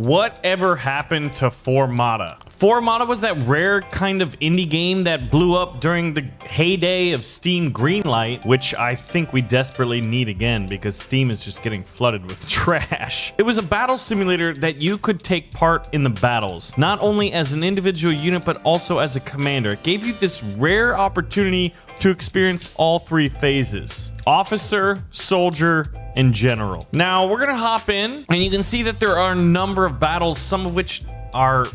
Whatever happened to Formata? Formata was that rare kind of indie game that blew up during the heyday of Steam Greenlight, which I think we desperately need again because Steam is just getting flooded with trash. It was a battle simulator that you could take part in the battles, not only as an individual unit, but also as a commander. It gave you this rare opportunity to experience all three phases: officer, soldier, in general. Now we're gonna hop in and you can see that there are a number of battles, some of which are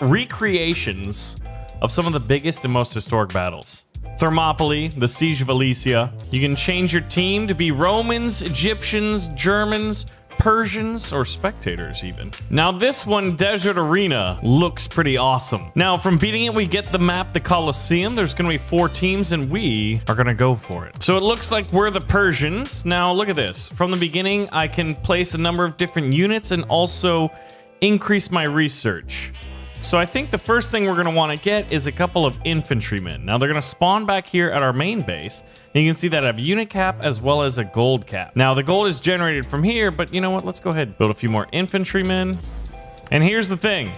recreations of some of the biggest and most historic battles. Thermopylae, the Siege of Alesia. You can change your team to be Romans, Egyptians, Germans, Persians, or spectators even. Now this one, Desert Arena, looks pretty awesome. Now from beating it, we get the map, the Colosseum. There's gonna be 4 teams and we are gonna go for it. So it looks like we're the Persians. Now look at this. From the beginning, I can place a number of different units and also increase my research. So I think the first thing we're gonna wanna get is a couple of infantrymen. Now they're gonna spawn back here at our main base. And you can see that I have a unit cap as well as a gold cap. Now the gold is generated from here, but you know what? Let's go ahead and build a few more infantrymen. And here's the thing.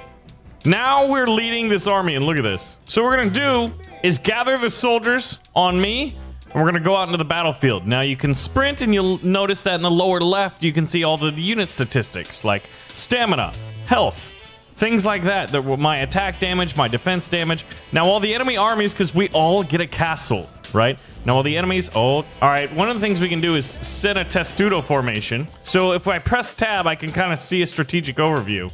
Now we're leading this army, and look at this. So what we're gonna do is gather the soldiers on me, and we're gonna go out into the battlefield. Now you can sprint, and you'll notice that in the lower left, you can see all the unit statistics, like stamina, health, things like that, that were my attack damage, my defense damage. Now all the enemy armies, because we all get a castle, right? Now all the enemies, all right, one of the things we can do is set a Testudo formation. So if I press tab, I can kind of see a strategic overview.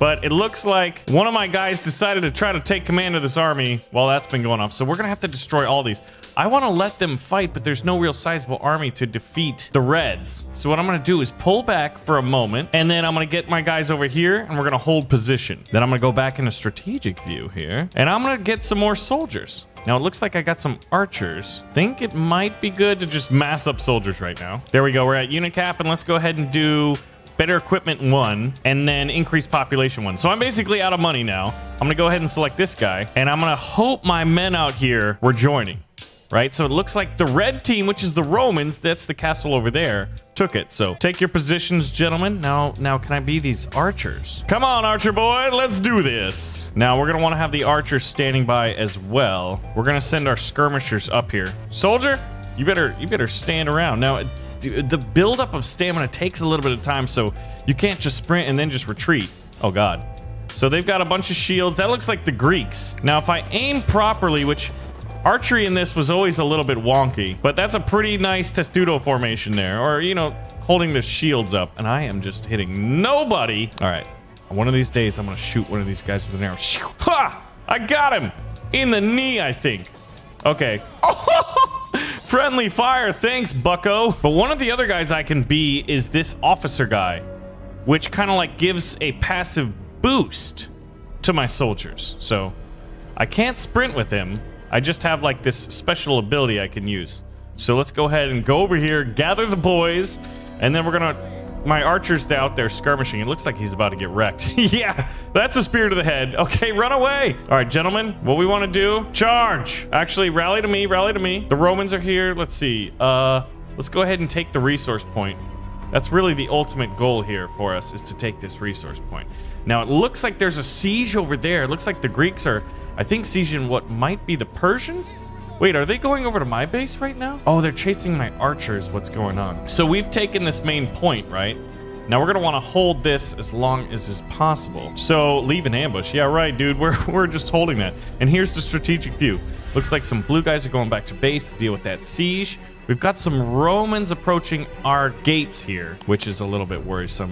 But it looks like one of my guys decided to try to take command of this army while that's been going off. So we're gonna have to destroy all these. I wanna let them fight, but there's no real sizable army to defeat the Reds. So what I'm gonna do is pull back for a moment, and then I'm gonna get my guys over here, and we're gonna hold position. Then I'm gonna go back into strategic view here, and I'm gonna get some more soldiers. Now it looks like I got some archers. Think it might be good to just mass up soldiers right now. There we go, we're at unit cap, and let's go ahead and do better equipment 1, and then increase population 1. So I'm basically out of money now. I'm gonna go ahead and select this guy, and I'm gonna hope my men out here were joining. Right, so it looks like the red team, which is the Romans, that's the castle over there, took it. So take your positions, gentlemen. Now can I be these archers? Come on, archer boy, let's do this. Now we're gonna wanna have the archers standing by as well. We're gonna send our skirmishers up here. Soldier, you better stand around. Now, the buildup of stamina takes a little bit of time, so you can't just sprint and then just retreat. Oh God. So they've got a bunch of shields. That looks like the Greeks. Now, if I aim properly, which archery in this was always a little bit wonky, but that's a pretty nice Testudo formation there, or, you know, holding the shields up, and I am just hitting nobody. All right, one of these days, I'm gonna shoot one of these guys with an arrow. Ha! I got him! In the knee, I think. Okay. Friendly fire, thanks, bucko. But one of the other guys I can be is this officer guy, which kind of like gives a passive boost to my soldiers. So I can't sprint with him. I just have like this special ability I can use. So let's go ahead and go over here, gather the boys, and then we're gonna, my archer's out there skirmishing. It looks like he's about to get wrecked. Yeah, that's a spear to the head. Okay, run away. All right, gentlemen, what we wanna do, charge. Actually, rally to me, rally to me. The Romans are here, let's see. Let's go ahead and take the resource point. That's really the ultimate goal here for us, is to take this resource point. Now it looks like there's a siege over there. It looks like the Greeks are, I think, sieging what might be the Persians. Wait, are they going over to my base right now? Oh, they're chasing my archers. What's going on? So we've taken this main point, right? Now we're gonna wanna hold this as long as is possible. So leave an ambush. Yeah, right, dude, we're just holding that. And here's the strategic view. Looks like some blue guys are going back to base to deal with that siege. We've got some Romans approaching our gates here, which is a little bit worrisome.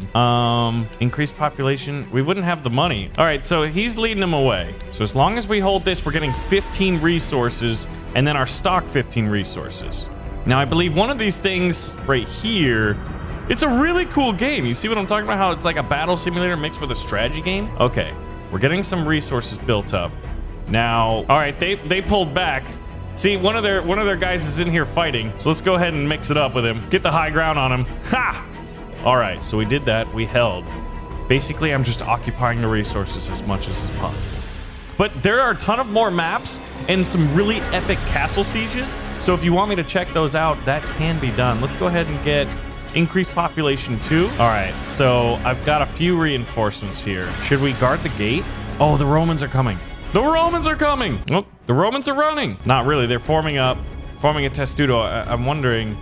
Increased population. We wouldn't have the money. All right, so he's leading them away. So as long as we hold this, we're getting 15 resources, and then our stock 15 resources. Now I believe one of these things right here, it's a really cool game. You see what I'm talking about? How it's like a battle simulator mixed with a strategy game? Okay, we're getting some resources built up. Now, all right, they pulled back. See, one of their guys is in here fighting, so let's go ahead and mix it up with him. Get the high ground on him. Ha! All right, so we did that. We held. Basically, I'm just occupying the resources as much as is possible. But there are a ton of more maps and some really epic castle sieges, so if you want me to check those out, that can be done. Let's go ahead and get Increase population 2. All right, so I've got a few reinforcements here. Should we guard the gate? Oh, the Romans are coming. The Romans are coming. Oh, the Romans are running. Not really. They're forming up, forming a Testudo. I'm wondering,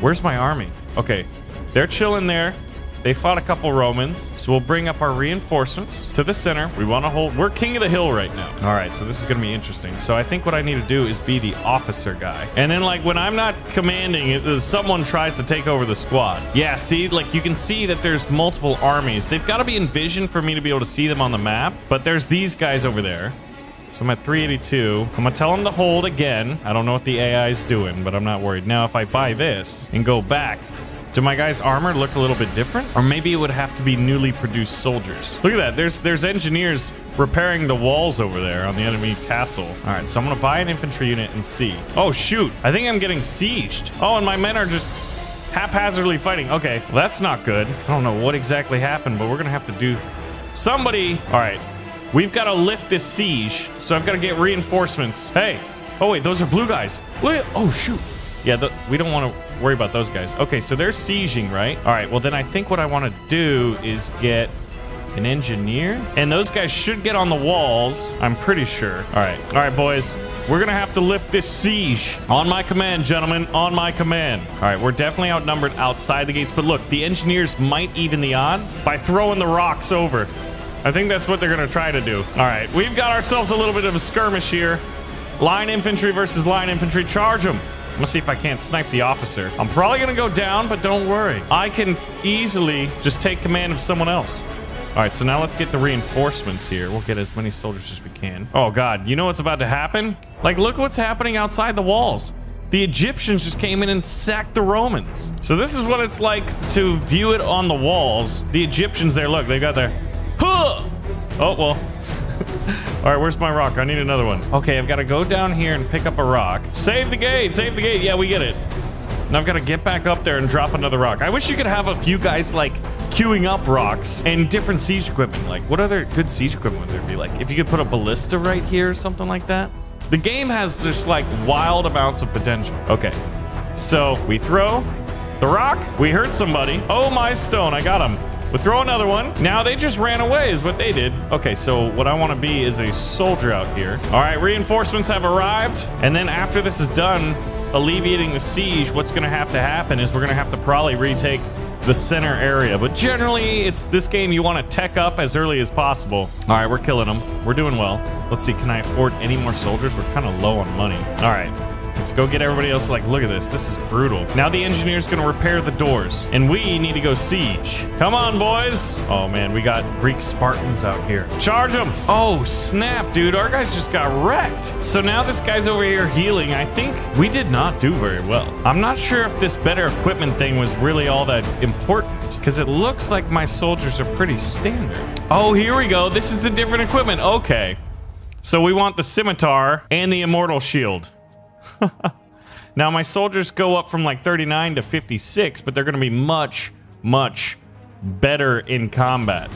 where's my army? Okay, they're chilling there. They fought a couple Romans, so we'll bring up our reinforcements to the center. We want to hold... We're king of the hill right now. All right, so this is going to be interesting. So I think what I need to do is be the officer guy. And then, like, when I'm not commanding, someone tries to take over the squad. Yeah, see? Like, you can see that there's multiple armies. They've got to be in vision for me to be able to see them on the map. But there's these guys over there. So I'm at 382. I'm going to tell him to hold again. I don't know what the AI is doing, but I'm not worried. Now, if I buy this and go back... Do my guys' armor look a little bit different? Or maybe it would have to be newly produced soldiers. Look at that. There's engineers repairing the walls over there on the enemy castle. All right, so I'm going to buy an infantry unit and see. Oh, shoot. I think I'm getting sieged. Oh, and my men are just haphazardly fighting. Okay, well, that's not good. I don't know what exactly happened, but we're going to have to do... Somebody... All right, we've got to lift this siege, so I've got to get reinforcements. Hey. Oh, wait, those are blue guys. Look at... Oh, shoot. Yeah, we don't want to worry about those guys. Okay, so they're sieging, right? All right, well, then I think what I want to do is get an engineer. And those guys should get on the walls, I'm pretty sure. All right, boys. We're going to have to lift this siege. On my command, gentlemen, on my command. All right, we're definitely outnumbered outside the gates. But look, the engineers might even the odds by throwing the rocks over. I think that's what they're going to try to do. All right, we've got ourselves a little bit of a skirmish here. Line infantry versus line infantry. Charge them. I'm gonna see if I can't snipe the officer. I'm probably gonna go down, but don't worry. I can easily just take command of someone else. All right, so now let's get the reinforcements here. We'll get as many soldiers as we can. Oh, God. You know what's about to happen? Like, look what's happening outside the walls. The Egyptians just came in and sacked the Romans. So this is what it's like to view it on the walls. The Egyptians there, look. They got their... Huh! Oh, well... All right, where's my rock? I need another one. Okay, I've got to go down here and pick up a rock. Save the gate! Save the gate! Yeah, we get it. And I've got to get back up there and drop another rock. I wish you could have a few guys, like, queuing up rocks and different siege equipment. Like, what other good siege equipment would there be? Like, if you could put a ballista right here or something like that? The game has just, like, wild amounts of potential. Okay, so we throw the rock. We hurt somebody. Oh, my stone. I got him. We'll throw another one. Now they just ran away is what they did. Okay, so what I want to be is a soldier out here. All right, reinforcements have arrived. And then after this is done, alleviating the siege, what's going to happen is we're going to have to probably retake the center area. But generally, it's this game you want to tech up as early as possible. All right, we're killing them. We're doing well. Let's see, can I afford any more soldiers? We're kind of low on money. All right. Let's go get everybody else. Like, look at this. This is brutal. Now the engineer's going to repair the doors, and we need to go siege. Come on, boys. Oh, man, we got Greek Spartans out here. Charge them. Oh, snap, dude. Our guys just got wrecked. So now this guy's over here healing. I think we did not do very well. I'm not sure if this better equipment thing was really all that important, because it looks like my soldiers are pretty standard. Oh, here we go. This is the different equipment. Okay. So we want the scimitar and the immortal shield. Now my soldiers go up from like 39 to 56, but they're going to be much, much better in combat.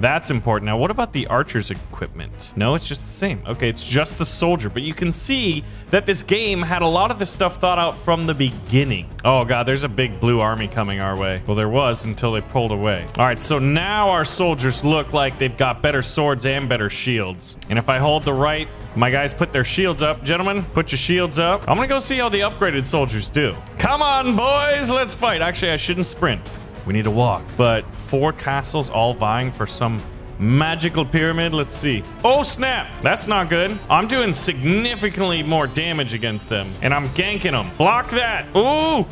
That's important. Now, what about the archer's equipment? No, it's just the same. Okay, it's just the soldier. But you can see that this game had a lot of this stuff thought out from the beginning. Oh, God, there's a big blue army coming our way. Well, there was until they pulled away. All right, so now our soldiers look like they've got better swords and better shields. And if I hold the right, my guys put their shields up. Gentlemen, put your shields up. I'm going to go see how the upgraded soldiers do. Come on, boys, let's fight. Actually, I shouldn't sprint. We need to walk. But four castles all vying for some magical pyramid. Let's see. Oh, snap. That's not good. I'm doing significantly more damage against them. And I'm ganking them. Block that. Ooh.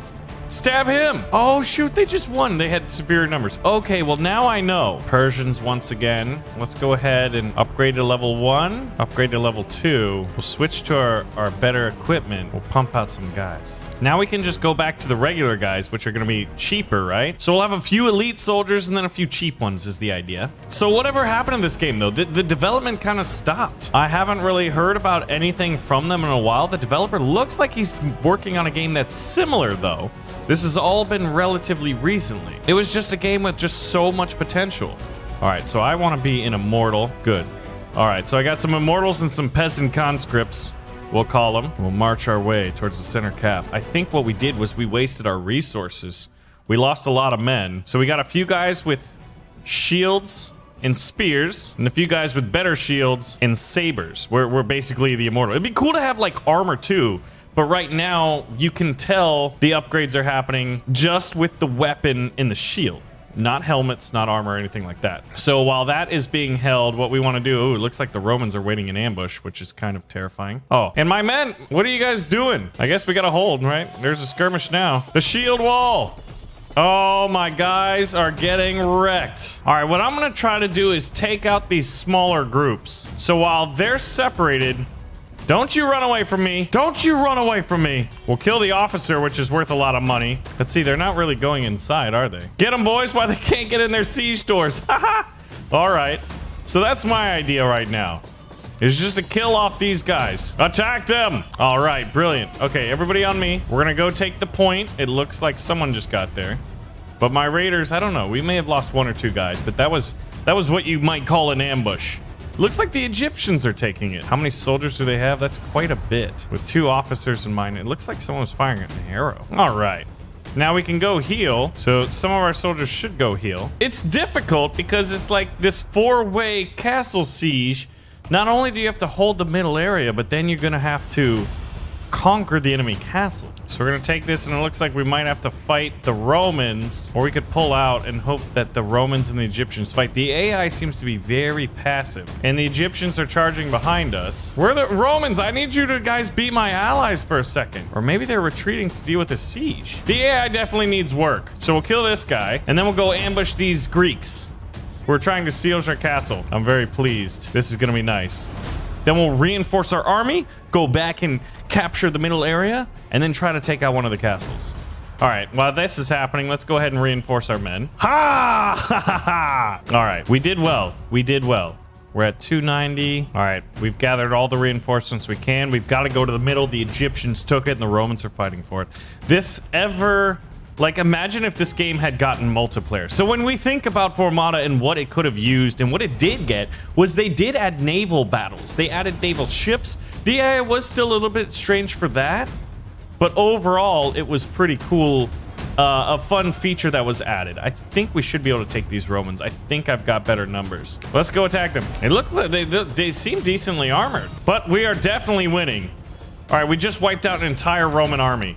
Stab him. Oh, shoot. They just won. They had superior numbers. Okay, well, now I know. Persians once again. Let's go ahead and upgrade to level 1. Upgrade to level 2. We'll switch to our better equipment. We'll pump out some guys. Now we can just go back to the regular guys, which are going to be cheaper, right? So we'll have a few elite soldiers and then a few cheap ones is the idea. So whatever happened in this game, though, the development kind of stopped. I haven't really heard about anything from them in a while. The developer looks like he's working on a game that's similar, though. This has all been relatively recently. It was just a game with just so much potential. All right, so I want to be an immortal. Good. All right, so I got some immortals and some peasant conscripts. We'll call them. We'll march our way towards the center cap. I think what we did was we wasted our resources We lost a lot of men. So we got a few guys with shields and spears, and a few guys with better shields and sabers. We're basically the immortal. It'd be cool to have like armor too, but right now you can tell the upgrades are happening just with the weapon and the shield. Not helmets, not armor, anything like that. So while that is being held, what we want to do... Oh, it looks like the Romans are waiting in ambush, which is kind of terrifying. Oh, and my men, what are you guys doing? I guess we got to hold, right? There's a skirmish now. The shield wall. Oh, my guys are getting wrecked. All right, what I'm going to try to do is take out these smaller groups. So while they're separated... Don't you run away from me. Don't you run away from me. We'll kill the officer, which is worth a lot of money. Let's see, they're not really going inside, are they? Get them, boys, why they can't get in their siege doors. Haha. All right. So that's my idea right now. It's just to kill off these guys. Attack them. All right, brilliant. Okay, everybody on me. We're going to go take the point. It looks like someone just got there. But my raiders, I don't know. We may have lost one or two guys, but that was what you might call an ambush. Looks like the Egyptians are taking it. How many soldiers do they have? That's quite a bit. With two officers in mind, it looks like someone was firing an arrow. All right. Now we can go heal. So some of our soldiers should go heal. It's difficult because it's like this four-way castle siege. Not only do you have to hold the middle area, but then you're going to have to conquer the enemy castle. So we're going to take this, and it looks like we might have to fight the Romans, or we could pull out and hope that the Romans and the Egyptians fight. The AI seems to be very passive, and the Egyptians are charging behind us. We're the Romans. I need you to guys be my allies for a second. Or maybe they're retreating to deal with the siege. The AI definitely needs work. So we'll kill this guy, and then we'll go ambush these Greeks. We're trying to seal their castle. I'm very pleased. This is going to be nice. Then we'll reinforce our army, go back and capture the middle area, and then try to take out one of the castles. All right, while this is happening, let's go ahead and reinforce our men. Ha! Ha ha ha! All right, we did well. We did well. We're at 290. All right, we've gathered all the reinforcements we can. We've got to go to the middle. The Egyptians took it, and the Romans are fighting for it. This ever... Like, imagine if this game had gotten multiplayer. So when we think about Formata and what it could have used and what it did get was they did add naval battles. They added naval ships. The AI was still a little bit strange for that, but overall, it was pretty cool. A fun feature that was added. I think we should be able to take these Romans. I think I've got better numbers. Let's go attack them. It looked like they seem decently armored, but we are definitely winning. All right, we just wiped out an entire Roman army.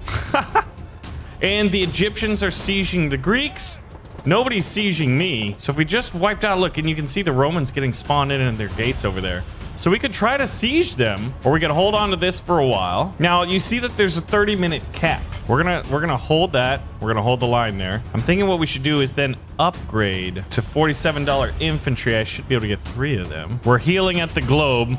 And the Egyptians are sieging the Greeks. Nobody's sieging me. So if we just wiped out, look, and you can see the Romans getting spawned in their gates over there. So we could try to siege them, or we could hold on to this for a while. Now, you see that there's a 30-minute cap. We're gonna hold that. We're gonna hold the line there. I'm thinking what we should do is then upgrade to $47 infantry. I should be able to get 3 of them. We're healing at the globe.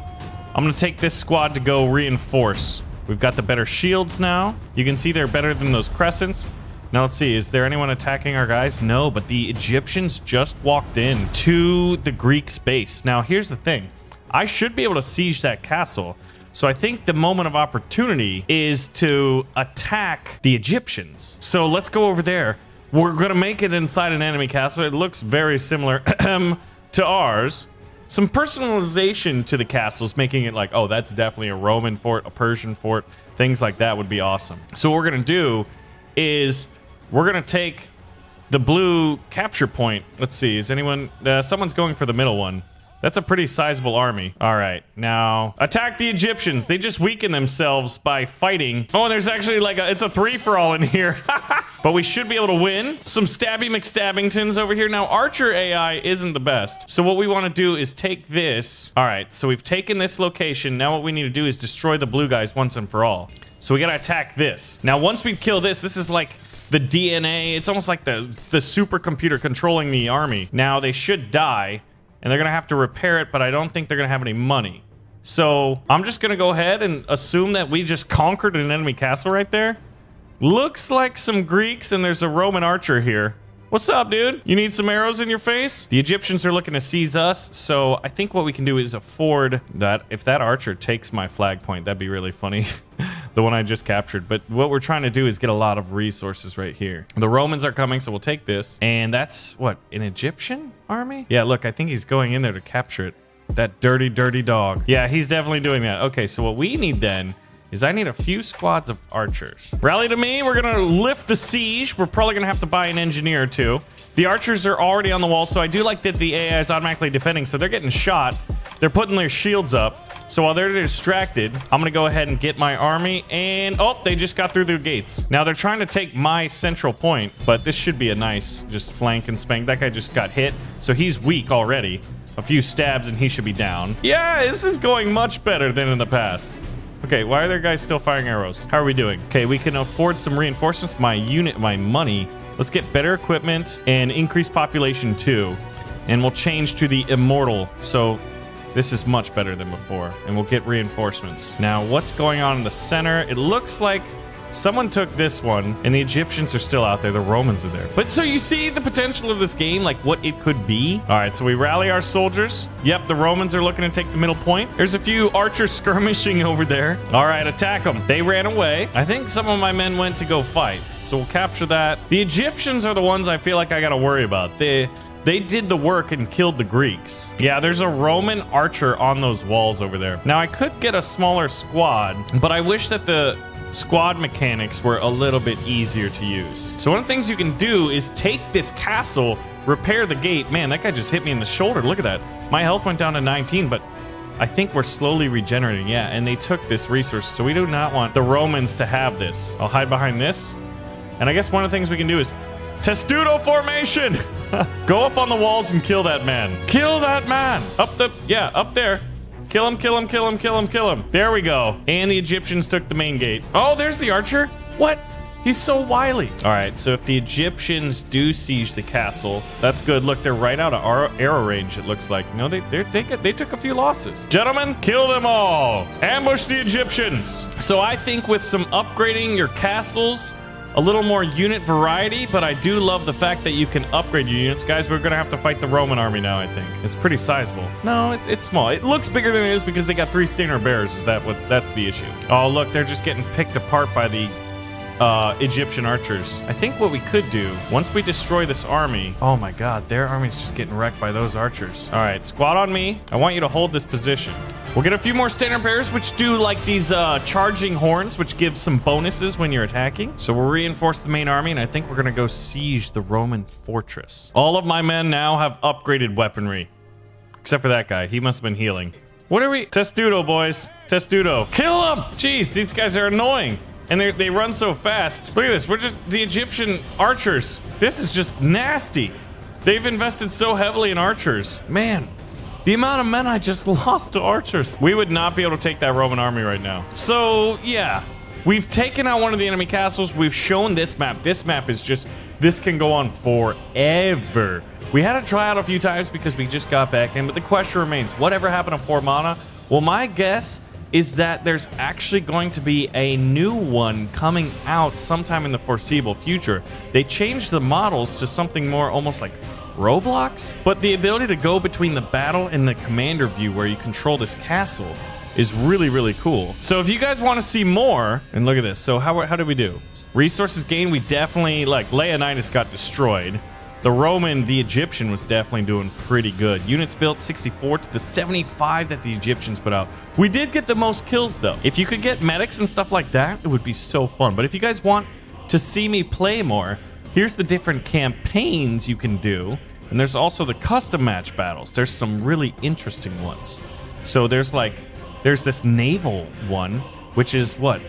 I'm gonna take this squad to go reinforce. We've got the better shields now. You can see they're better than those crescents. Now let's see, is there anyone attacking our guys? No, but the Egyptians just walked in to the Greeks' base. Now here's the thing. I should be able to siege that castle. So I think the moment of opportunity is to attack the Egyptians. So let's go over there. We're gonna make it inside an enemy castle. It looks very similar to ours. Some personalization to the castles, making it like, oh, that's definitely a Roman fort, a Persian fort, things like that would be awesome. So what we're going to do is we're going to take the blue capture point. Let's see, is anyone... someone's going for the middle one. That's a pretty sizable army. All right, now attack the Egyptians. They just weaken themselves by fighting. Oh, and there's actually like it's a 3-for-all in here. But we should be able to win. Some stabby McStabbingtons over here. Now, Archer AI isn't the best. So what we want to do is take this. All right, so we've taken this location. Now what we need to do is destroy the blue guys once and for all. So we got to attack this. Now, once we kill this, this is like the DNA. It's almost like the supercomputer controlling the army. Now, they should die, and they're going to have to repair it, but I don't think they're going to have any money. So I'm just going to go ahead and assume that we just conquered an enemy castle right there. Looks like some Greeks, and there's a Roman archer here. What's up, dude? You need some arrows in your face? The Egyptians are looking to seize us, so I think what we can do is afford that. If that archer takes my flag point, that'd be really funny. The one I just captured. But what we're trying to do is get a lot of resources right here. The Romans are coming, so we'll take this. And that's, what, an Egyptian army? Yeah, look, I think he's going in there to capture it. That dirty, dirty dog. Yeah, he's definitely doing that. Okay, so what we need then is I need a few squads of archers. Rally to me. We're going to lift the siege. We're probably going to have to buy an engineer or two. The archers are already on the wall, so I do like that the AI is automatically defending, so they're getting shot. They're putting their shields up. So while they're distracted, I'm going to go ahead and get my army. And, oh, they just got through their gates. Now, they're trying to take my central point, but this should be a nice just flank and spank. That guy just got hit, so he's weak already. A few stabs, and he should be down. Yeah, this is going much better than in the past. Okay, why are there guys still firing arrows? How are we doing? Okay, we can afford some reinforcements. My unit, my money. Let's get better equipment and increase population too. And we'll change to the immortal. So this is much better than before. And we'll get reinforcements. Now, what's going on in the center? It looks like someone took this one, and the Egyptians are still out there. The Romans are there. But so you see the potential of this game, like what it could be. All right, so we rally our soldiers. Yep, the Romans are looking to take the middle point. There's a few archers skirmishing over there. All right, attack them. They ran away. I think some of my men went to go fight, so we'll capture that. The Egyptians are the ones I feel like I got to worry about. They did the work and killed the Greeks. Yeah, there's a Roman archer on those walls over there. Now, I could get a smaller squad, but I wish that the squad mechanics were a little bit easier to use. So one of the things you can do is take this castle, repair the gate. Man, that guy just hit me in the shoulder. Look at that. My health went down to 19, but I think we're slowly regenerating. Yeah, and they took this resource, so we do not want the Romans to have this. I'll hide behind this. And I guess one of the things we can do is Testudo formation. Go up on the walls and kill that man. Kill that man. Up there. Kill him, kill him, kill him, kill him, kill him. There we go. And the Egyptians took the main gate. Oh, there's the archer. What? He's so wily. All right, so if the Egyptians do siege the castle, that's good. Look, they're right out of our arrow range, it looks like. No, they took a few losses. Gentlemen, kill them all. Ambush the Egyptians. So I think with some upgrading your castles, a little more unit variety, but I do love the fact that you can upgrade your units. Guys, we're going to have to fight the Roman army now, I think. It's pretty sizable. No, it's small. It looks bigger than it is because they got 3 stinger bears. That's the issue. Oh, look, they're just getting picked apart by the Egyptian archers. I think what we could do, once we destroy this army... Oh, my God. Their army's just getting wrecked by those archers. All right, squad on me. I want you to hold this position. We'll get a few more standard bearers, which do like these charging horns, which give some bonuses when you're attacking. So we'll reinforce the main army, and I think we're going to go siege the Roman fortress. All of my men now have upgraded weaponry. Except for that guy. He must have been healing. What are we? Testudo, boys. Testudo. Kill him! Jeez, these guys are annoying. And they run so fast. Look at this. We're just the Egyptian archers. This is just nasty. They've invested so heavily in archers. Man. The amount of men I just lost to archers. We would not be able to take that Roman army right now. So, yeah. We've taken out one of the enemy castles. We've shown this map. This map is just... This can go on forever. We had to try out a few times because we just got back in. But the question remains, whatever happened to Formata? Well, my guess is that there's actually going to be a new one coming out sometime in the foreseeable future. They changed the models to something more almost like... Roblox? But the ability to go between the battle and the commander view where you control this castle is really, really cool. So if you guys want to see more, and look at this. So how did we do? Resources gained, we definitely, like, Leonidas got destroyed. The Roman, the Egyptian was definitely doing pretty good. Units built 64 to the 75 that the Egyptians put out. We did get the most kills, though. If you could get medics and stuff like that, it would be so fun. But if you guys want to see me play more, here's the different campaigns you can do. And there's also the custom match battles. There's some really interesting ones. So there's this naval one, which is what?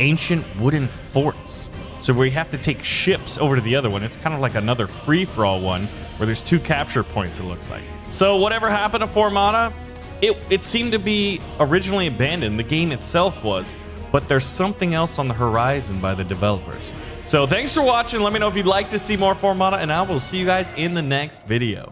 Ancient wooden forts. So we have to take ships over to the other one. It's kind of like another free-for-all one where there's 2 capture points, it looks like. So whatever happened to Formata, it seemed to be originally abandoned. The game itself was, but there's something else on the horizon by the developers. So thanks for watching. Let me know if you'd like to see more Formata, and I will see you guys in the next video.